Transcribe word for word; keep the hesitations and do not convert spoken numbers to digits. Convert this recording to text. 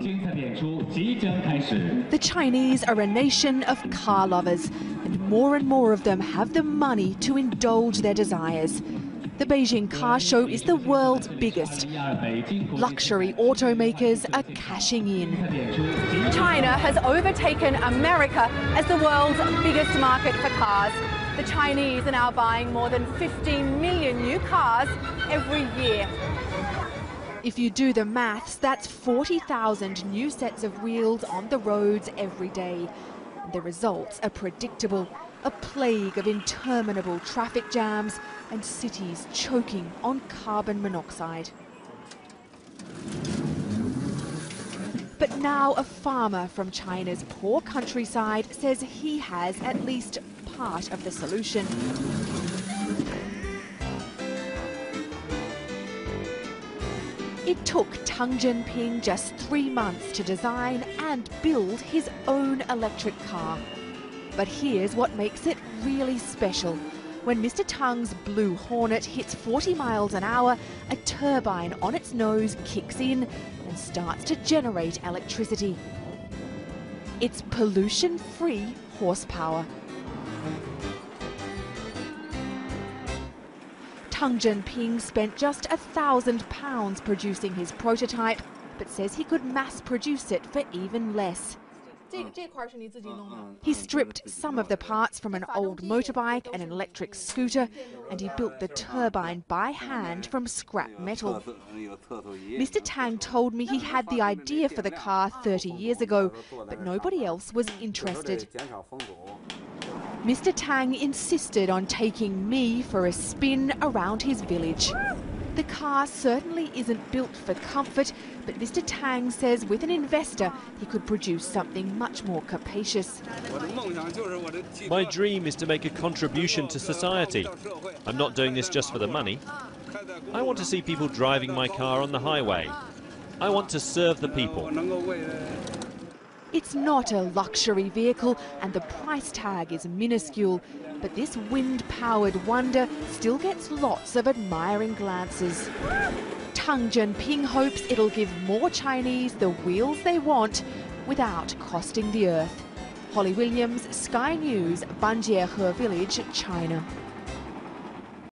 The Chinese are a nation of car lovers, and more and more of them have the money to indulge their desires. The Beijing car show is the world's biggest. Luxury automakers are cashing in. China has overtaken America as the world's biggest market for cars. The Chinese are now buying more than fifteen million new cars every year. If you do the maths, that's forty thousand new sets of wheels on the roads every day. The results are predictable. A plague of interminable traffic jams and cities choking on carbon monoxide. But now a farmer from China's poor countryside says he has at least part of the solution. It took Tang Jinping just three months to design and build his own electric car. But here's what makes it really special. When Mister Tang's Blue Hornet hits forty miles an hour, a turbine on its nose kicks in and starts to generate electricity. It's pollution-free horsepower. Tang Jinping spent just a thousand pounds producing his prototype, but says he could mass-produce it for even less. He stripped some of the parts from an old motorbike and an electric scooter, and he built the turbine by hand from scrap metal. Mister Tang told me he had the idea for the car thirty years ago, but nobody else was interested. Mister Tang insisted on taking me for a spin around his village. The car certainly isn't built for comfort, but Mister Tang says with an investor he could produce something much more capacious. My dream is to make a contribution to society. I'm not doing this just for the money. I want to see people driving my car on the highway. I want to serve the people. It's not a luxury vehicle and the price tag is minuscule, but this wind-powered wonder still gets lots of admiring glances. Tang Jinping hopes it'll give more Chinese the wheels they want without costing the earth. Holly Williams, Sky News, Banjiehe Village, China.